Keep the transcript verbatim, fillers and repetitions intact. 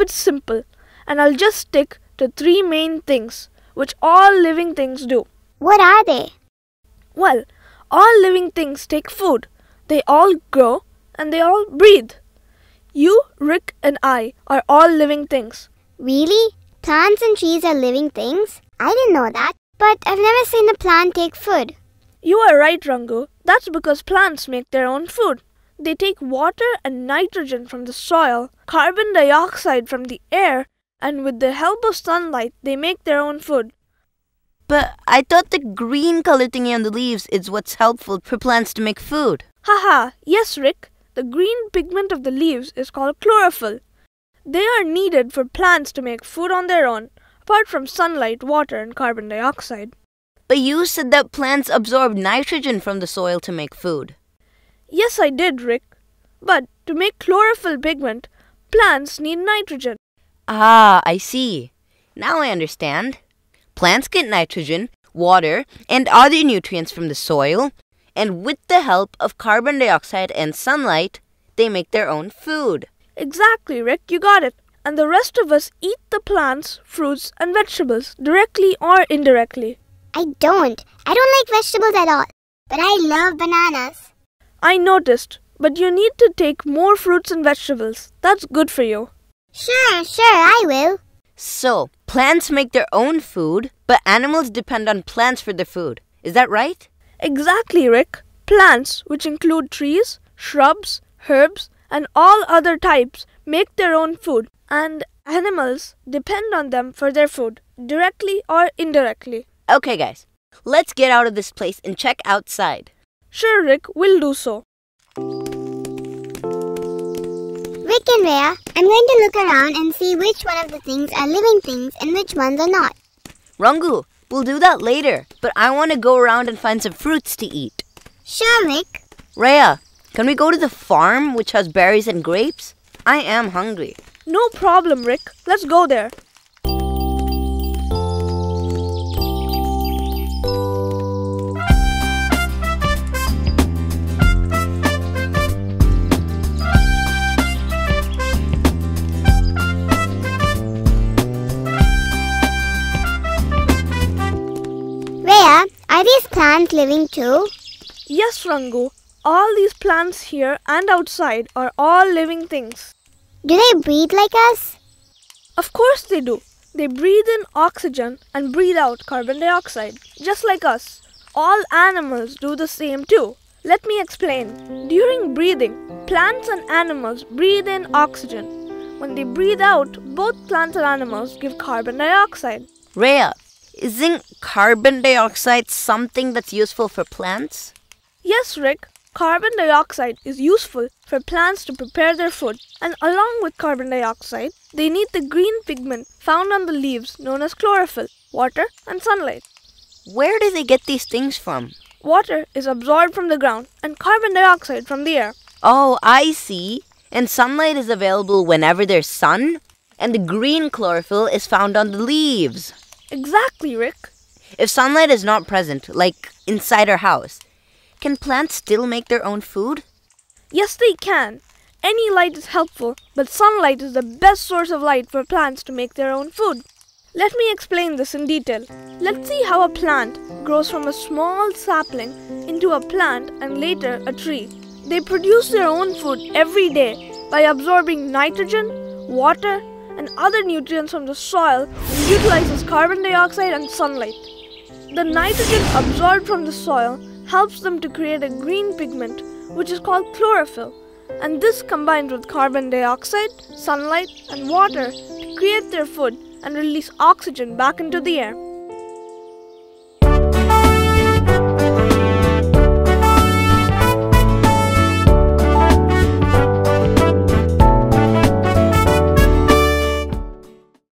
keep it simple and I'll just stick to three main things which all living things do. What are they? Well, all living things take food, they all grow and they all breathe. You, Rick and I are all living things. Really? Plants and trees are living things? I didn't know that, but I've never seen a plant take food. You are right, Rangu. That's because plants make their own food. They take water and nitrogen from the soil, carbon dioxide from the air, and with the help of sunlight, they make their own food. But I thought the green color thingy on the leaves is what's helpful for plants to make food. Haha, yes, Rick. The green pigment of the leaves is called chlorophyll. They are needed for plants to make food on their own, apart from sunlight, water, and carbon dioxide. But you said that plants absorb nitrogen from the soil to make food. Yes, I did, Rick. But to make chlorophyll pigment, plants need nitrogen. Ah, I see. Now I understand. Plants get nitrogen, water, and other nutrients from the soil, and with the help of carbon dioxide and sunlight, they make their own food. Exactly, Rick, you got it. And the rest of us eat the plants, fruits, and vegetables, directly or indirectly. I don't. I don't like vegetables at all. But I love bananas. I noticed. But you need to take more fruits and vegetables. That's good for you. Sure, sure, I will. So, plants make their own food, but animals depend on plants for their food. Is that right? Exactly, Rick. Plants, which include trees, shrubs, herbs, and all other types, make their own food, and animals depend on them for their food, directly or indirectly. Okay, guys, let's get out of this place and check outside. Sure, Rick, we'll do so. Rick and Rhea, I'm going to look around and see which one of the things are living things and which ones are not. Rangu, we'll do that later, but I want to go around and find some fruits to eat. Sure, Rick. Rhea, can we go to the farm which has berries and grapes? I am hungry. No problem, Rick. Let's go there. Rhea, are these plants living too? Yes, Rangu. All these plants here and outside are all living things. Do they breathe like us? Of course they do. They breathe in oxygen and breathe out carbon dioxide, just like us. All animals do the same too. Let me explain. During breathing, plants and animals breathe in oxygen. When they breathe out, both plants and animals give carbon dioxide. Rhea, isn't carbon dioxide something that's useful for plants? Yes, Rick. Carbon dioxide is useful for plants to prepare their food, and along with carbon dioxide, they need the green pigment found on the leaves known as chlorophyll, water, and sunlight. Where do they get these things from? Water is absorbed from the ground and carbon dioxide from the air. Oh, I see. And sunlight is available whenever there's sun, and the green chlorophyll is found on the leaves. Exactly, Rick. If sunlight is not present, like inside our house, can plants still make their own food? Yes, they can. Any light is helpful, but sunlight is the best source of light for plants to make their own food. Let me explain this in detail. Let's see how a plant grows from a small sapling into a plant and later a tree. They produce their own food every day by absorbing nitrogen, water, and other nutrients from the soil and utilizes carbon dioxide and sunlight. The nitrogen absorbed from the soil helps them to create a green pigment, which is called chlorophyll, and this combines with carbon dioxide, sunlight, and water to create their food and release oxygen back into the air.